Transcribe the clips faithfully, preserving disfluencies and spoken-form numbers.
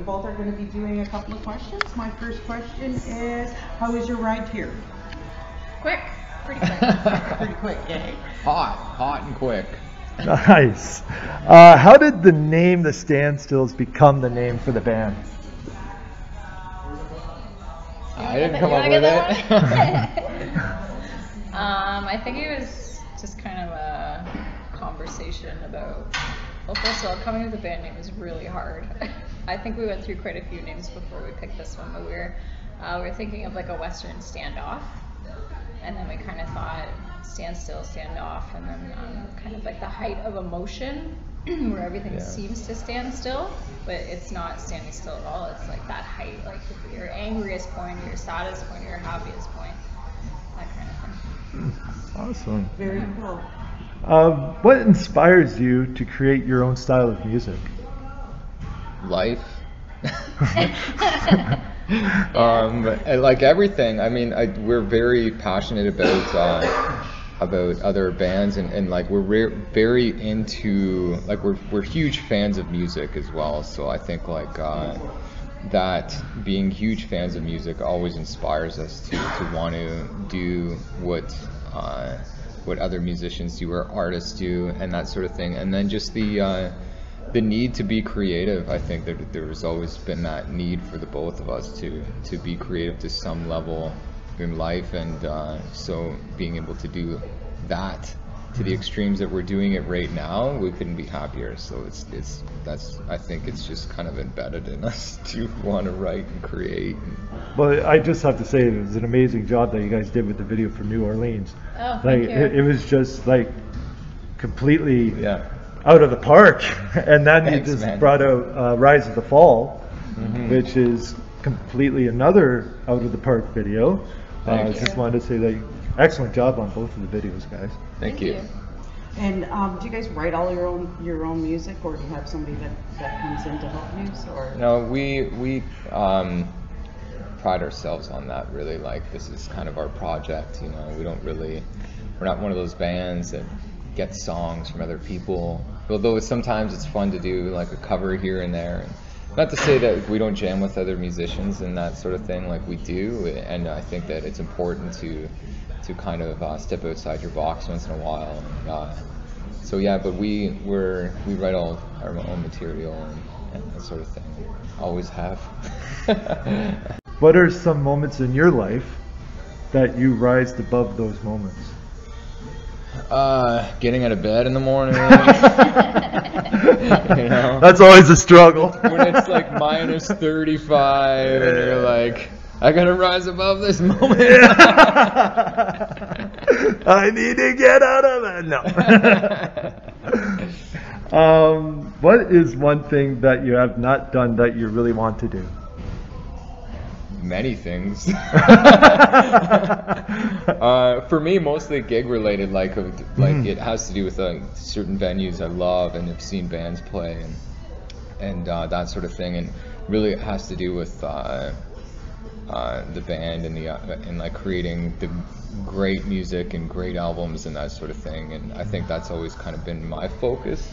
We both are going to be doing a couple of questions. My first question is, how was your ride here? Quick. Pretty quick. Pretty quick, yeah. Hot. Hot and quick. Nice. Uh, how did the name The Standstills become the name for the band? I didn't come up with it. um, I think it was just kind of a conversation about, well, first of all, coming up with a band name is really hard. I think we went through quite a few names before we picked this one, but we were, uh, we were thinking of like a Western standoff, and then we kind of thought standstill, standoff, and then um, kind of like the height of emotion where everything yeah. seems to stand still, but it's not standing still at all. It's like that height, like your angriest point, your saddest point, your happiest point, that kind of thing. Awesome. Very cool. Uh, what inspires you to create your own style of music? Life. um, like everything. I mean, I, we're very passionate about uh, about other bands, and, and like we're re very into like we're we're huge fans of music as well. So I think like uh, that being huge fans of music always inspires us to to want to do what uh, what other musicians do or artists do and that sort of thing. And then just the uh, the need to be creative. I think that there's always been that need for the both of us to to be creative to some level in life, and uh, so being able to do that to the extremes that we're doing it right now, we couldn't be happier. So it's it's that's I think it's just kind of embedded in us to want to write and create. Well, I just have to say it was an amazing job that you guys did with the video for New Orleans. Oh, like it, it was just like completely. Yeah. Out of the park, and then Thanks, you just man. brought out uh, Rise of the Fall, mm-hmm. which is completely another out of the park video. I uh, just wanted to say that you, excellent job on both of the videos, guys. Thank, Thank you. you. And um, do you guys write all your own your own music, or do you have somebody that, that comes in to help you? Or no, we we um, pride ourselves on that. Really, like this is kind of our project. You know, we don't really we're not one of those bands that get songs from other people, although sometimes it's fun to do like a cover here and there. And not to say that we don't jam with other musicians and that sort of thing, like we do, and I think that it's important to to kind of uh, step outside your box once in a while. And, uh, so yeah, but we we're, we write all our own material and, and that sort of thing. Always have. What are some moments in your life that you rise above those moments? Uh, getting out of bed in the morning. You know? That's always a struggle. When it's like minus thirty-five, and you're like, I gotta rise above this moment. I need to get out of it. No. um, what is one thing that you have not done that you really want to do? Many things. uh, for me, mostly gig related, like like mm. it has to do with uh, certain venues I love and have seen bands play, and and uh, that sort of thing. And really, it has to do with uh, uh, the band and the uh, and like creating the great music and great albums and that sort of thing. And I think that's always kind of been my focus.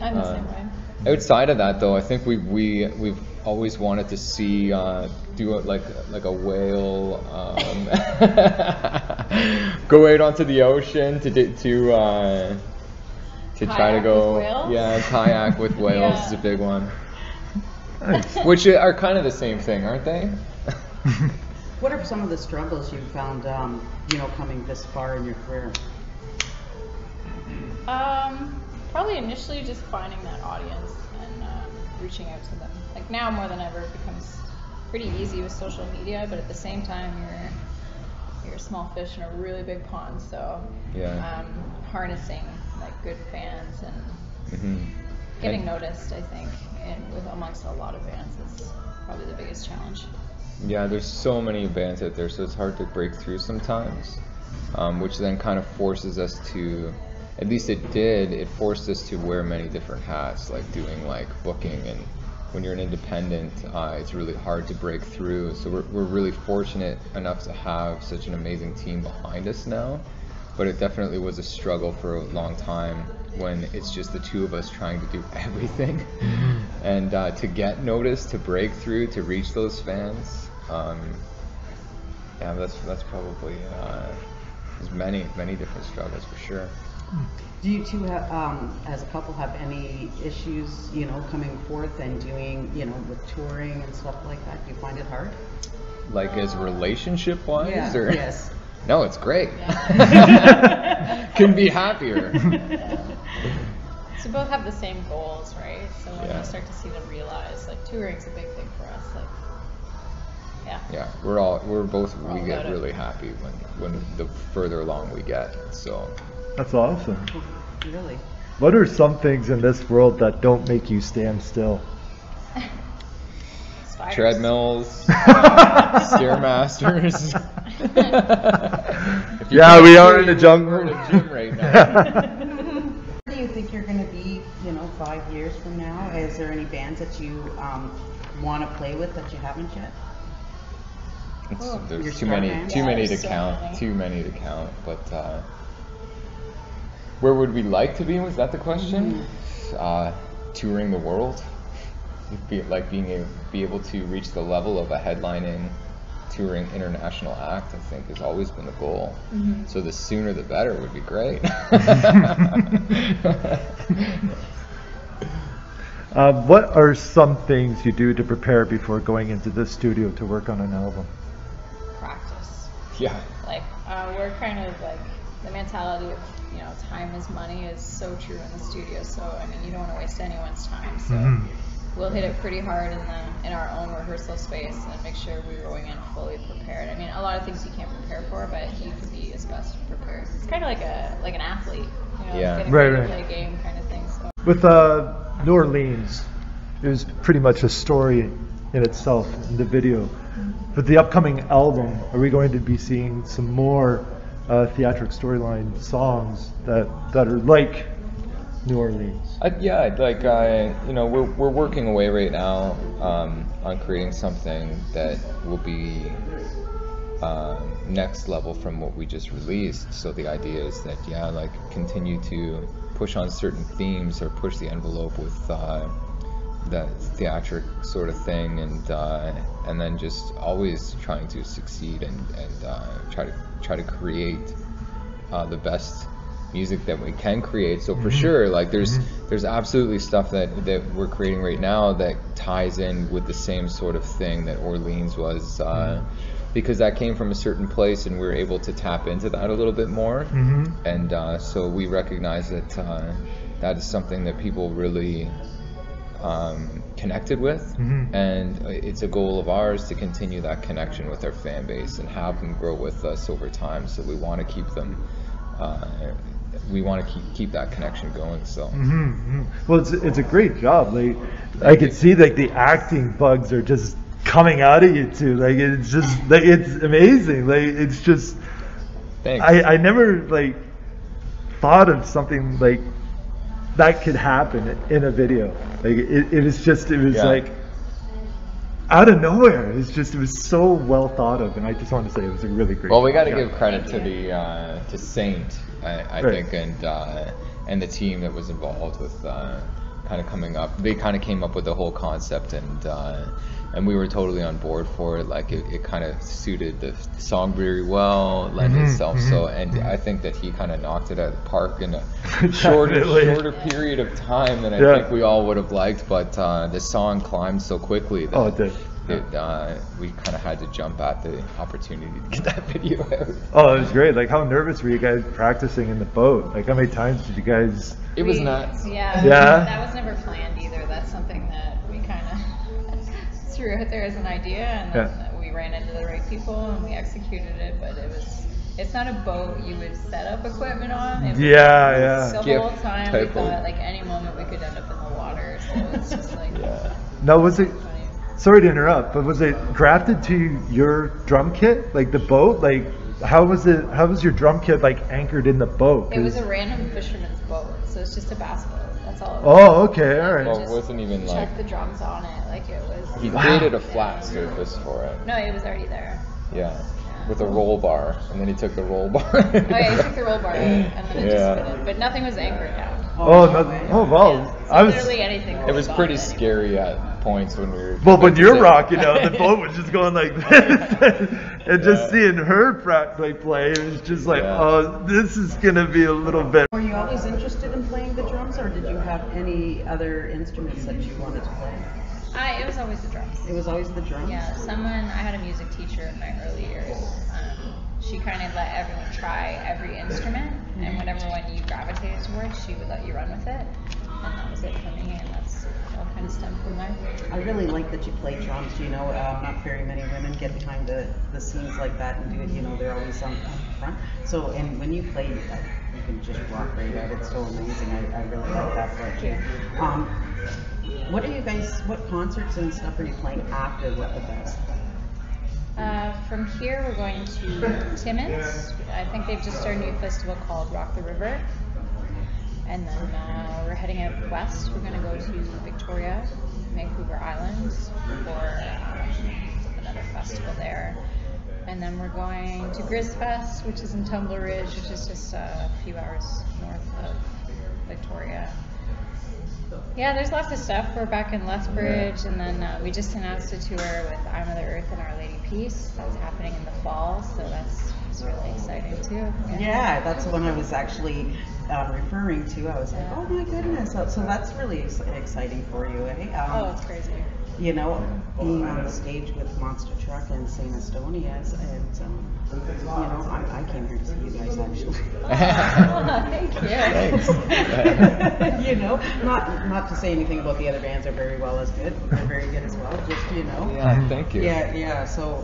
I'm the uh, same way. Outside of that, though, I think we we we've always wanted to see uh, do it like like a whale um, go out onto the ocean to to uh, to kayak try to go with yeah kayak with whales yeah. is a big one, nice. Which are kind of the same thing, aren't they? What are some of the struggles you found um, you know coming this far in your career? Um. Probably initially just finding that audience and um, reaching out to them. Like now more than ever, it becomes pretty easy with social media, but at the same time, you're you're a small fish in a really big pond. So yeah. um, harnessing like good fans and mm-hmm. getting and noticed, I think, and with amongst a lot of bands is probably the biggest challenge. Yeah, there's so many bands out there, so it's hard to break through sometimes, um, which then kind of forces us to. At least it did, it forced us to wear many different hats, like doing like booking, and when you're an independent, uh, it's really hard to break through. So we're, we're really fortunate enough to have such an amazing team behind us now, but it definitely was a struggle for a long time when it's just the two of us trying to do everything. And uh, to get noticed, to break through, to reach those fans, um, yeah, that's that's probably uh, there's many many different struggles for sure. Do you two, have, um, as a couple, have any issues, you know, coming forth and doing, you know, with touring and stuff like that? Do you find it hard? Like as relationship wise, yeah, or yes. No, it's great. Yeah. Couldn't be happier. So both have the same goals, right? So when yeah. you start to see them realize, like touring's a big thing for us. Like, yeah. Yeah, we're all we're both we're we all get really it. happy when when the further along we get. So that's awesome. Really. What are some things in this world that don't make you stand still? Treadmills, uh, Stairmasters. Yeah, we are in the jungle. In the gym right now. Where do you think you're going to be, you know, five years from now? Is there any bands that you um, want to play with that you haven't yet? It's, oh, there's too many, too yeah, many to so count, many. too many to count. But uh, where would we like to be? Was that the question? Mm-hmm. uh, touring the world. Be, like being able, be able to reach the level of a headlining, touring international act, I think, has always been the goal. Mm-hmm. So the sooner the better would be great. uh, what are some things you do to prepare before going into the studio to work on an album? Practice. Yeah. Like uh, we're kind of like the mentality of, you know, time is money is so true in the studio. So I mean, you don't want to waste anyone's time. So. Mm-hmm. We'll hit it pretty hard in the in our own rehearsal space and make sure we're going in fully prepared. I mean, a lot of things you can't prepare for, but you can be as best prepared. It's kind of like a like an athlete, you know, yeah, right, right, play a game kind of thing. So. With uh, New Orleans, it was pretty much a story in itself in the video. With the upcoming album, are we going to be seeing some more uh, theatric storyline songs that that are like New Orleans? I, yeah, like I, you know, we're we're working away right now um, on creating something that will be um, next level from what we just released. So the idea is that yeah, like continue to push on certain themes or push the envelope with uh, that theatric sort of thing, and uh, and then just always trying to succeed and and uh, try to try to create uh, the best music that we can create. So for sure, like there's there's absolutely stuff that that we're creating right now that ties in with the same sort of thing that Orleans was, uh, because that came from a certain place and we were able to tap into that a little bit more. Mm-hmm. And uh, so we recognize that uh, that is something that people really um, connected with. Mm-hmm. And it's a goal of ours to continue that connection with our fan base and have them grow with us over time. So we want to keep them uh, we want to keep keep that connection going. So mm-hmm, mm-hmm. Well, it's it's a great job. Like I could see like the acting bugs are just coming out of you too. Like it's just like it's amazing. Like it's just. Thanks. I I never like thought of something like that could happen in a video. Like it it was just it was yeah. like out of nowhere. It's just it was so well thought of, and I just want to say it was a really great. Well, we got to give credit to the uh, to Saint. I, I right. think and uh, and the team that was involved with uh, kind of coming up, they kind of came up with the whole concept, and uh, and we were totally on board for it. Like it, it kind of suited the song very well, lent mm-hmm, itself. Mm-hmm, so and mm-hmm. I think that he kind of knocked it out of the park in a shorter shorter period of time than I yeah. think we all would have liked. But uh, the song climbed so quickly that. Oh, it did. It, uh, we kind of had to jump at the opportunity to get that video out. Oh, it was great. Like, how nervous were you guys practicing in the boat? Like, how many times did you guys... It was we, nuts. Yeah, yeah. We, that was never planned either. That's something that we kind of threw out there as an idea, and then yeah. we ran into the right people, and we executed it, but it was... It's not a boat you would set up equipment on. It was, yeah, yeah. The whole time we thought, like, any moment we could end up in the water, so it's just like... Yeah. No, was it... Sorry to interrupt, but was it grafted to your drum kit, like the boat? Like, how was it? How was your drum kit like anchored in the boat? It was a random fisherman's boat, so it's just a bass boat. That's all. It was. Oh, okay, all right. Well, it wasn't even like check the drums on it, like it was. He created wow. a flat surface for it. No, it was already there. Yeah. With a roll bar, and then he took the roll bar. Oh yeah, he took the roll bar, and then it yeah. just fitted, but nothing was anchored down. Oh, nothing. Oh, well. Yes, I was, literally anything. It was pretty anyway. scary at points when we were. Well, when you're rocking out, the boat was just going like this, and yeah. just seeing her practically play, it was just like, yeah. oh, this is gonna be a little bit. Were you always interested in playing the drums, or did you have any other instruments that you wanted to play? I, it was always the drums. It was always the drums? Yeah, someone, I had a music teacher in my early years. Um, she kind of let everyone try every instrument, mm-hmm. and whatever one you gravitated towards, she would let you run with it. And that was it for me, and that's all kind of stemmed from there. I really like that you play drums. You know, uh, not very many women get behind the, the scenes like that and do it. You know, they're always on front. So, and when you play, uh, you can just rock right out. It's so amazing. I, I really like that part too. Um, What are you guys, what concerts and stuff are you playing after what events? Uh, from here we're going to Timmins. I think they've just started a new festival called Rock the River. And then uh, we're heading out west. We're going to go to Victoria, Vancouver Island for um, another festival there. And then we're going to Grizzfest, which is in Tumbler Ridge, which is just a few hours north of Victoria. Yeah, there's lots of stuff. We're back in Lethbridge, and then uh, we just announced a tour with I Mother Earth and Our Lady Peace. That's happening in the fall, so that's, that's really exciting too. Yeah, yeah, that's the one I was actually uh, referring to. I was like, oh my goodness. So, so that's really ex exciting for you, eh? Um, oh, it's crazy. You know, being on the stage with Monster Truck and Saint Estonias, and um, you know, I, I came here to see you guys actually. Oh, thank you. Thanks. You know, not not to say anything about the other bands are very well as good, but they're very good as well. Just you know. Yeah, thank you. Yeah, yeah. So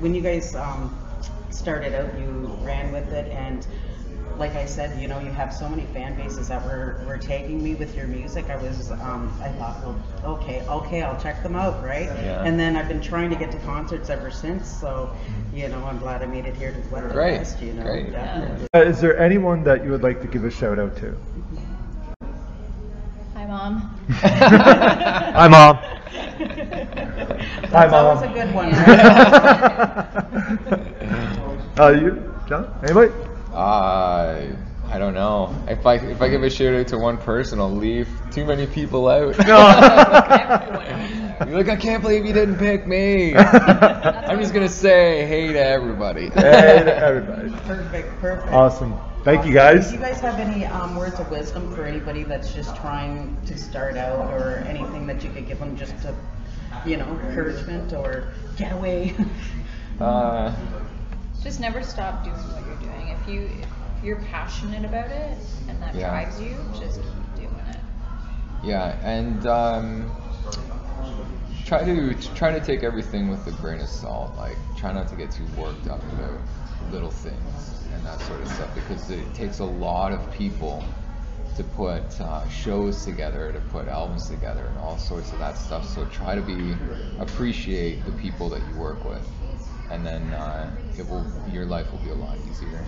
when you guys um, started out, you ran with it, and like I said, you know, you have so many fan bases that were, were tagging me with your music. I was, um, I thought, well, okay, okay, I'll check them out, right? Yeah. And then I've been trying to get to concerts ever since, so, you know, I'm glad I made it here to Weatherfest, you know. Great. Yeah. Uh, is there anyone that you would like to give a shout out to? Hi, Mom. Hi, Mom. Hi, Mom. That was a good one, right? uh, you, John, anybody? Uh, I don't know. If I if I give a shout out to one person, I'll leave too many people out. No. You're like, I can't believe you didn't pick me. I'm just gonna say hey to everybody. Hey to everybody. Perfect. Perfect. Awesome. Thank awesome. you guys. Do you guys have any um, words of wisdom for anybody that's just trying to start out, or anything that you could give them just to, you know, encouragement or get away? uh. Just never stop doing what you're doing. If you if you're passionate about it and that yeah. drives you, just keep doing it. Yeah, and um, try to try to take everything with a grain of salt. Like, try not to get too worked up about little things and that sort of stuff, because it takes a lot of people to put uh, shows together, to put albums together, and all sorts of that stuff. So try to be appreciate the people that you work with. And then uh, it will, your life will be a lot easier.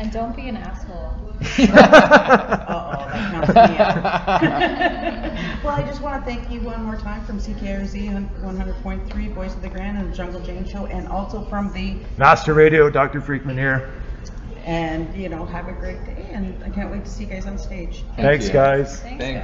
And don't be an asshole. Uh-oh, that counts me out. Well, I just want to thank you one more time from C K R Z one hundred point three, Boys of the Grand, and the Jungle Jane Show, and also from the Master Radio, Doctor Freakman here. And, you know, have a great day, and I can't wait to see you guys on stage. Thank Thanks, you. guys. Thanks, Thanks. guys.